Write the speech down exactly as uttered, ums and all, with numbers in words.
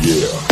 Yeah.